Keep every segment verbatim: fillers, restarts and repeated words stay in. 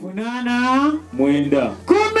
Munana. Mwenda. Kumi.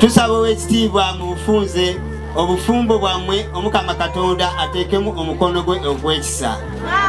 Tusabawe Steve Wamufunze, Oufumbo Wamwe, Omukamakatonda, Atekum, Omukonobe, Wednesa.